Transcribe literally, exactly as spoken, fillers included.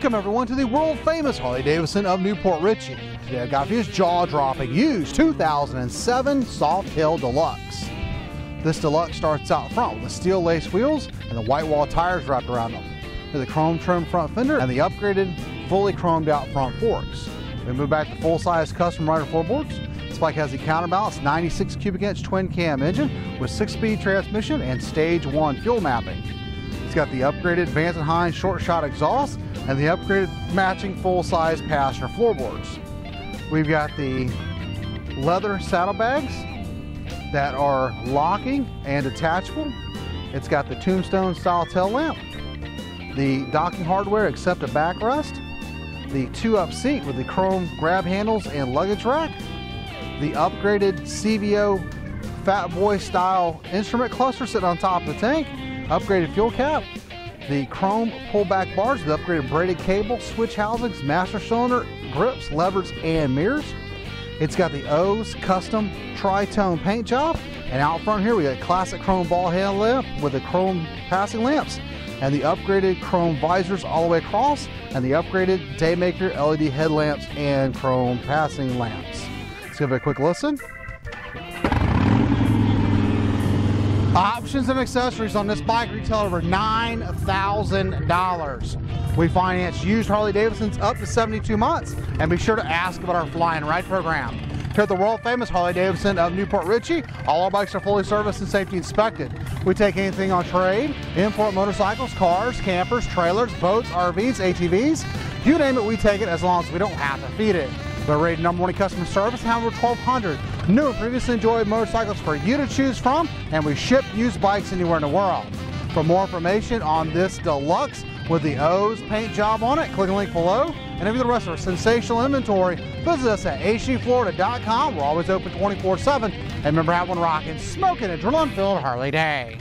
Welcome everyone to the world-famous Harley-Davidson of Newport Richey. Today I've got for you this jaw-dropping used two thousand seven Softail Deluxe. This Deluxe starts out front with the steel lace wheels and the white wall tires wrapped around them, with the chrome trim front fender and the upgraded, fully chromed out front forks. We move back to full-size custom rider floorboards. This bike has the counterbalance ninety-six cubic inch twin cam engine with six-speed transmission and stage one fuel mapping. It's got the upgraded Vance and Hines short shot exhaust and the upgraded matching full-size passenger floorboards. We've got the leather saddlebags that are locking and detachable. It's got the Tombstone style tail lamp, the docking hardware except a backrest, the two-up seat with the chrome grab handles and luggage rack, the upgraded C V O Fatboy style instrument cluster sitting on top of the tank, upgraded fuel cap, the chrome pullback bars, the upgraded braided cable, switch housings, master cylinder, grips, levers, and mirrors. It's got the O's custom tri-tone paint job, and out front here we got a classic chrome ball head lamp with the chrome passing lamps, and the upgraded chrome visors all the way across, and the upgraded Daymaker L E D headlamps and chrome passing lamps. Let's give it a quick listen. Options and accessories on this bike retail over nine thousand dollars. We finance used Harley-Davidsons up to seventy-two months, and be sure to ask about our Fly and Ride program. Here at the world-famous Harley-Davidson of Newport Richey, all our bikes are fully serviced and safety inspected. We take anything on trade, import motorcycles, cars, campers, trailers, boats, R Vs, A T Vs, you name it, we take it as long as we don't have to feed it. We're rated number one in customer service and have over twelve hundred new and previously enjoyed motorcycles for you to choose from, and we ship used bikes anywhere in the world. For more information on this Deluxe with the O's paint job on it, click the link below, and if you're the rest of our sensational inventory, visit us at H G Florida dot com. We're always open twenty-four seven, and remember, have one rocking, smoking, adrenaline-filled Harley day.